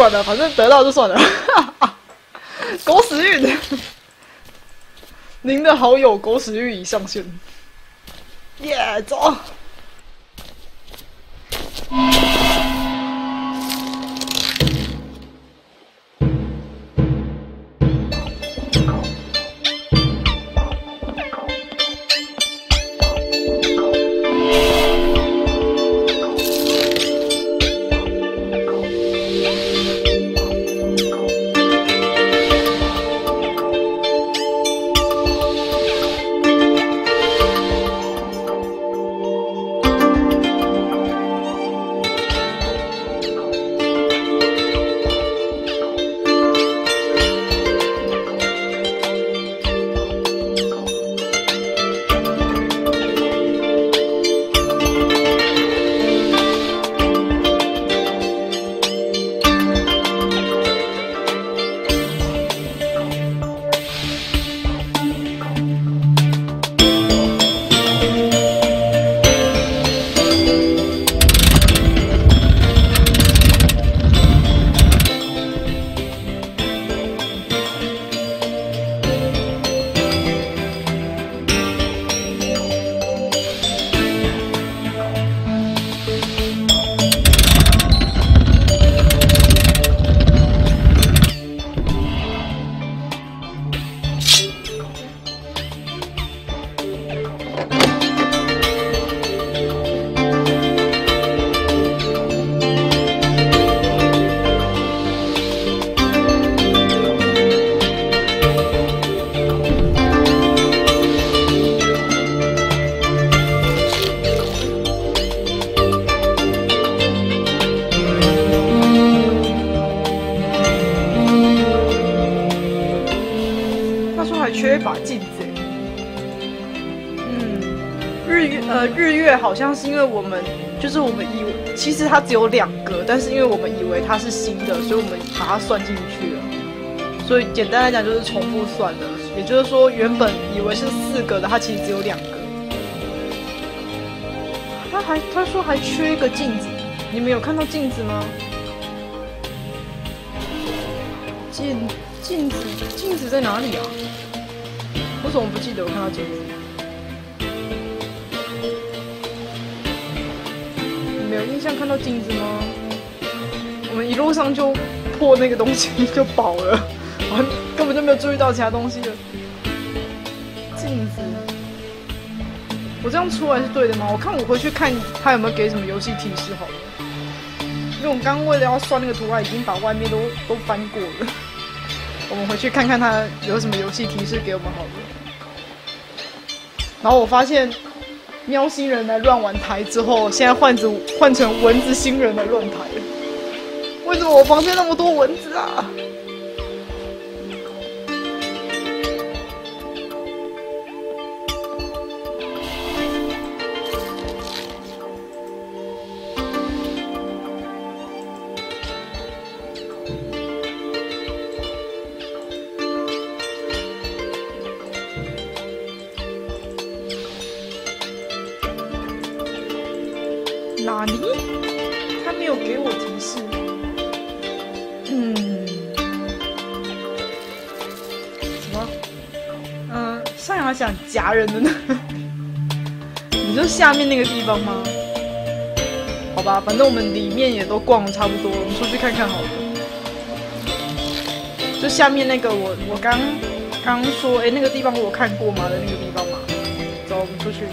管了，反正得到就算了。狗屎运，您的好友狗屎运已上线。耶、yeah, 走。像是因为我们就是我们以为其实它只有2个，但是因为我们以为它是新的，所以我们把它算进去了。所以简单来讲就是重复算的，也就是说原本以为是4个的，它其实只有2个。他说还缺一个镜子，你们有看到镜子吗？镜子在哪里啊？我怎么不记得我看到镜子？ 没有印象看到镜子吗？我们一路上就破那个东西就饱了，根本就没有注意到其他东西了。镜子，我这样出来是对的吗？我看我回去看他有没有给什么游戏提示好了，因为我刚为了要算那个图案，已经把外面都翻过了。我们回去看看他有什么游戏提示给我们好了。然后我发现。 喵星人来乱玩台之后，现在换成蚊子星人来乱台了。为什么我房间那么多蚊子啊？想夹人的呢？你说下面那个地方吗？好吧，反正我们里面也都逛得差不多了，我们出去看看好了。就下面那个我刚说，哎、欸，那个地方我看过吗？的那个地方嘛。走，我们出去。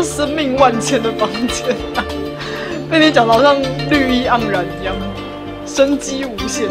生命万千的房间、啊，被你讲得好像绿意盎然一样，生机无限。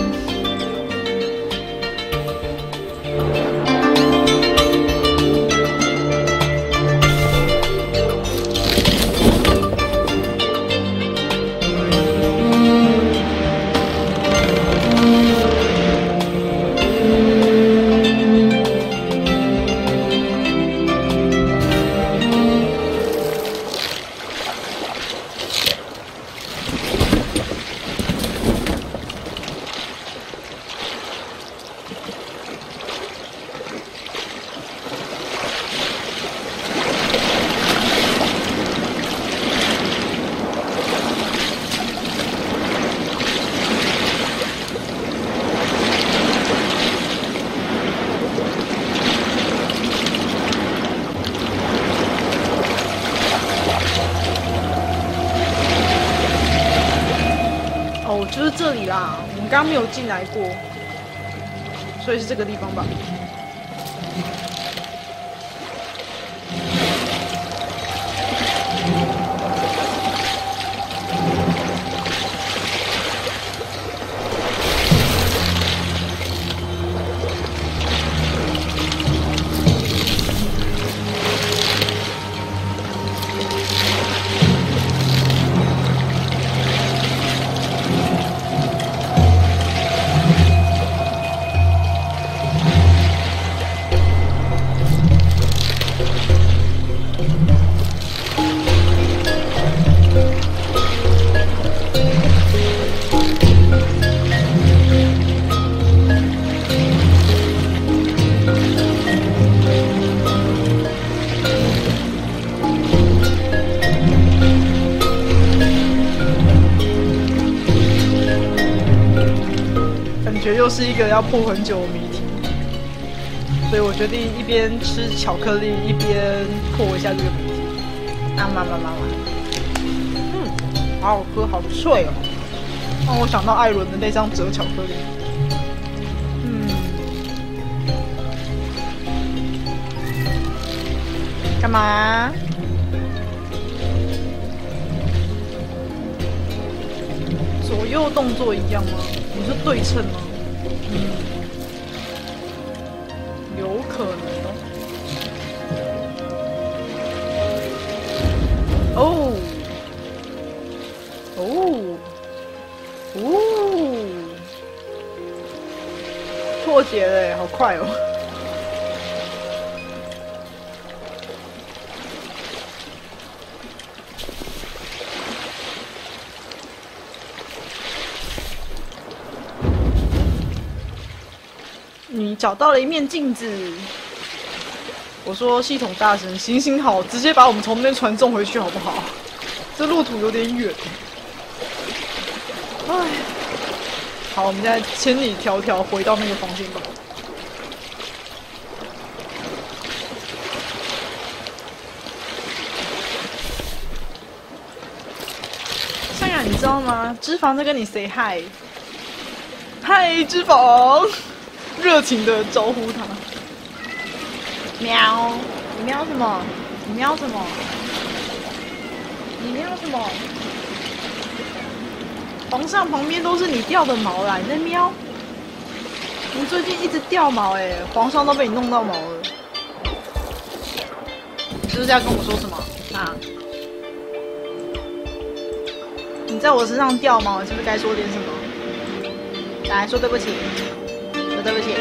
我们刚刚没有进来过，所以是这个地方吧？又是一个要破很久的谜题，所以我决定一边吃巧克力一边破一下这个谜题。啊妈妈妈妈，嗯，好好喝，好脆哦，让我想到艾伦的那张折巧克力。嗯，干嘛？ 左右动作一样吗？你是对称吗？嗯，有可能哦。哦，破解嘞，好快哦！你找到了一面镜子，我说系统大神，行行好，直接把我们从那边船送回去好不好？这路途有点远。哎，好，我们现在千里迢迢回到那个房间吧。善雅，你知道吗？脂肪在跟你 say hi， 嗨，脂肪。 热情的招呼他，喵！你喵什么？你喵什么？你喵什么？皇上旁边都是你掉的毛啦！你在喵？你最近一直掉毛哎、欸，皇上都被你弄到毛了。你就是要跟我说什么啊？你在我身上掉毛，你是不是该说点什么？来说对不起。 对不起，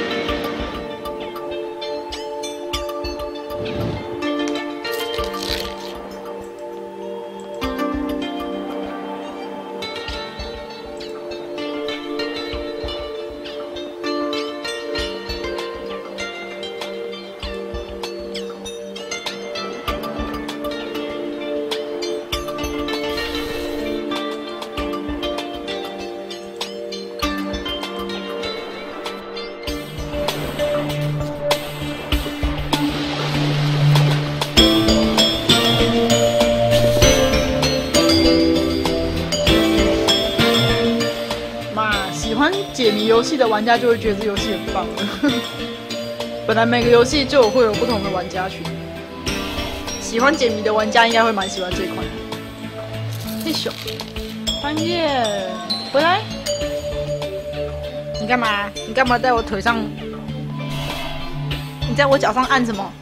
游戏的玩家就会觉得这游戏很棒了。本来每个游戏就会有不同的玩家群，喜欢解谜的玩家应该会蛮喜欢这一款。嘿咻，翻页回来，你干嘛？你干嘛在我腿上？你在我脚上按什么？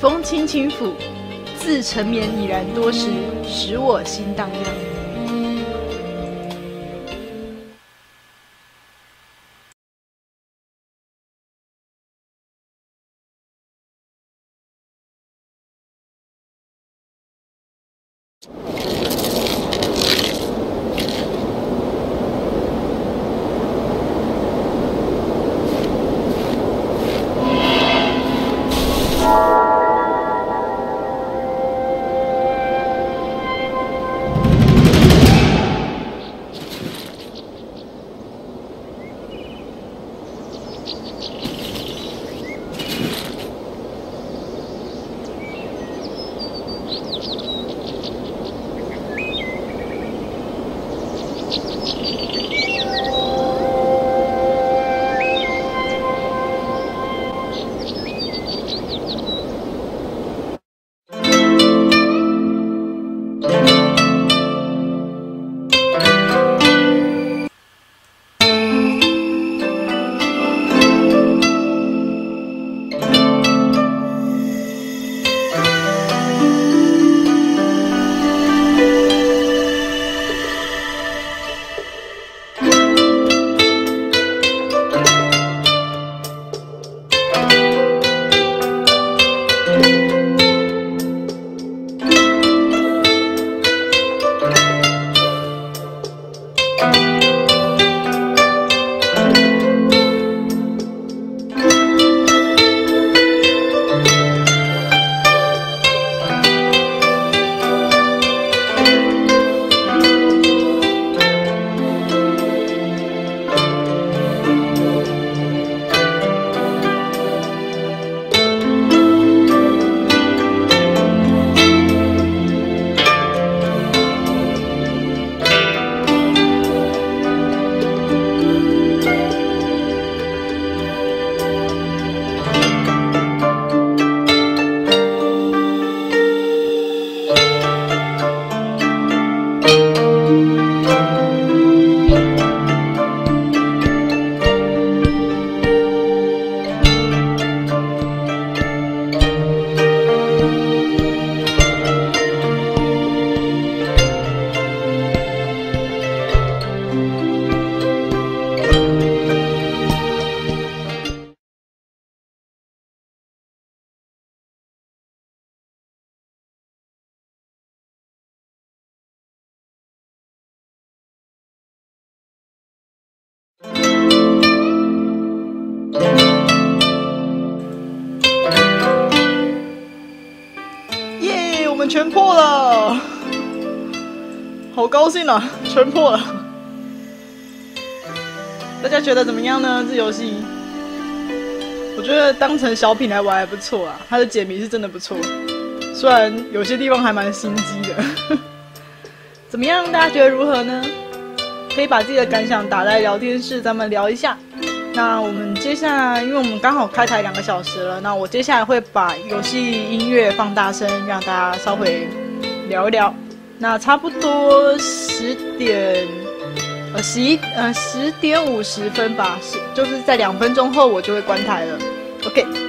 风轻轻抚，自沉眠已然多时，使我心荡漾。全破了，好高兴啊！全破了，大家觉得怎么样呢？这游戏，我觉得当成小品来玩还不错啊，它的解谜是真的不错，虽然有些地方还蛮心机的。怎么样？大家觉得如何呢？可以把自己的感想打在聊天室，咱们聊一下。那我们接下来，因为我们刚好开台2个小时了，那我接下来会把游戏音乐放大声，让大家稍微聊一聊。那差不多10点50分吧，就是在2分钟后我就会关台了。OK。